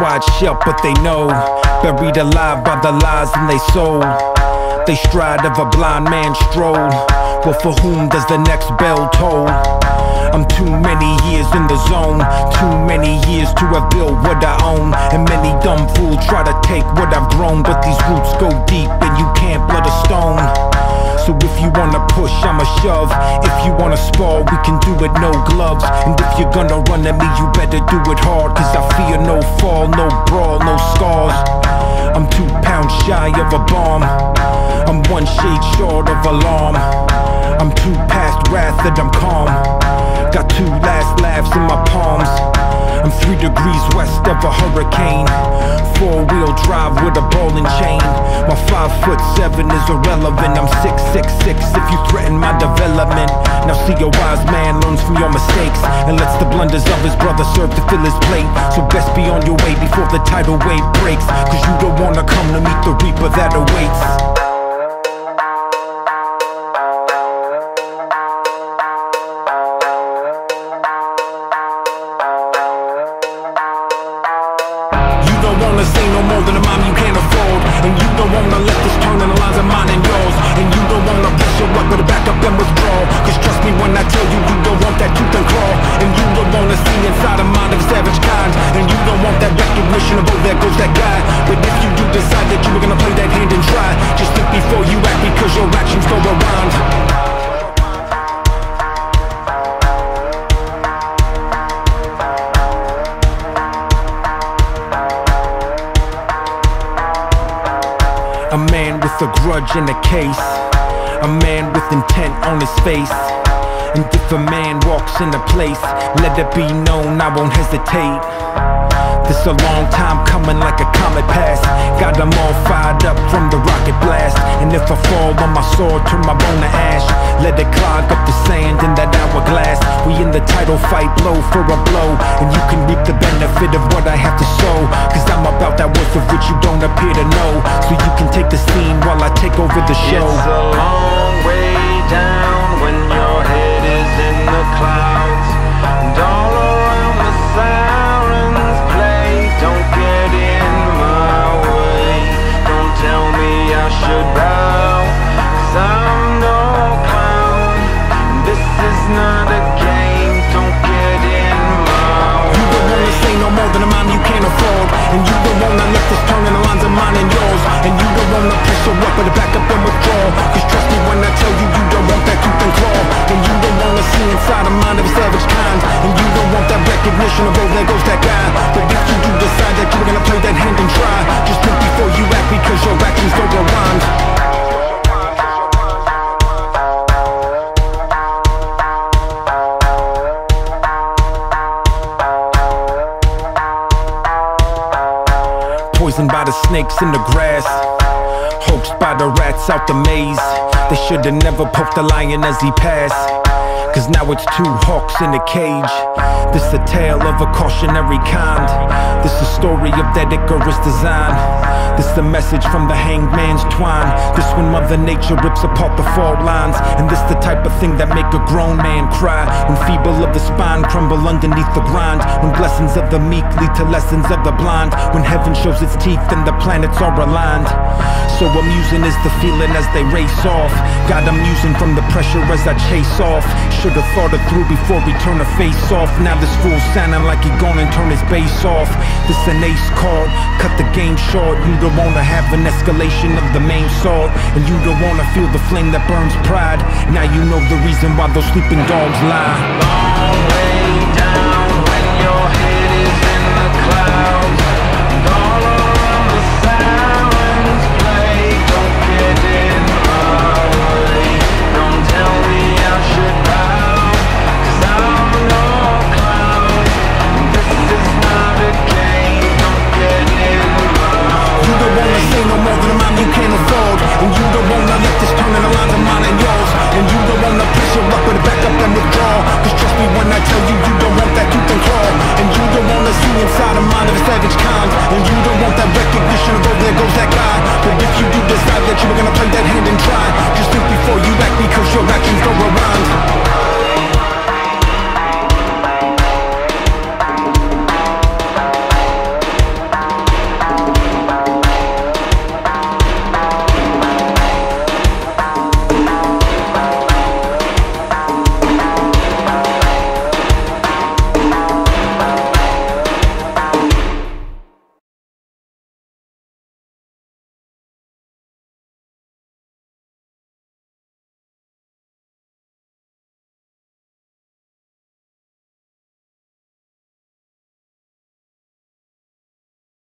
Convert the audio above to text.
wide shut, but they know. Buried alive by the lies in they soul. They stride of a blind man stroll. Well, for whom does the next bell toll? I'm too many years in the zone, too many years to have built what I own. And many dumb fools try to take what I've grown, but these roots go deep and you can't blood a stone. So if you wanna push, I'ma shove. If you wanna spar, we can do it, no gloves. And if you're gonna run at me, you better do it hard, cause I fear no fall, no brawl, no scars. I'm 2 pounds shy of a bomb, I'm 1 shade short of alarm. I'm too past wrath that I'm calm. Got 2 last laughs in my palms. I'm 3 degrees west of a hurricane. 4-wheel drive with a ball and chain. My 5'7" is irrelevant. I'm 6'6" if you threaten my development. Now see a wise man learns from your mistakes and lets the blunders of his brother serve to fill his plate. So best be on your way before the tidal wave breaks, cause you don't wanna come to meet the reaper that awaits. Say no more than a mom you can't afford, and you don't wanna let this turn in the lines of mine and yours. And you don't wanna push your weapon to back up and withdraw, cause trust me when I tell you, you don't want that tooth and claw. And you don't wanna see inside a mind of savage kind, and you don't want that recognition of, oh, there goes that guy. But if you do decide that you were gonna play that hand and try, just think before you act, because your actions go around. A man with a grudge in a case, a man with intent on his face. And if a man walks in a place, let it be known I won't hesitate. This a long time coming like a comet pass. Got them all fired up from the rocket blast. And if I fall on my sword, turn my bone to ash. Let it clog up the sand in that hourglass. We in the title fight, blow for a blow. And you can reap the benefit of what I have to sow, cause I'm about that worth of which you don't appear to know. So you can take the scene while I take over the show. It's a long way down when your head is in the clouds, and all around the sirens play. Don't get in my way, don't tell me I should bow, cause I'm no clown. This is not a game, don't get in my way. You don't wanna say no more than a mom you can't afford, and you don't wanna let this turn in the lines of mine and yours. And you don't wanna push your weapon to back up and withdraw, cause trust me when I tell you, you don't want that tooth and claw. And you don't wanna see inside a mind of a savage kind, and you don't want that recognition of, oh, there goes that guy. But if you do decide that you're gonna play that hand and try, just think before you act, because your actions don't align. Poisoned by the snakes in the grass, hoaxed by the rats out the maze. They should've never poked the lion as he passed, cause now it's 2 hawks in a cage. This a tale of a cautionary kind, this a story of that Icarus design. This a message from the hangman's twine, this when Mother Nature rips apart the fault lines. And this the type of thing that make a grown man cry, when feeble of the spine crumble underneath the grind. When blessings of the meek lead to lessons of the blind, when heaven shows its teeth and the planets are aligned. So amusing is the feeling as they race off, God I'm using from the pressure as I chase off. Should've thought it through before we turn a face off. Now this fool sounding like he gonna turn his bass off. This an ace card, cut the game short. You don't wanna have an escalation of the main sword, and you don't wanna feel the flame that burns pride. Now you know the reason why those sleeping dogs lie.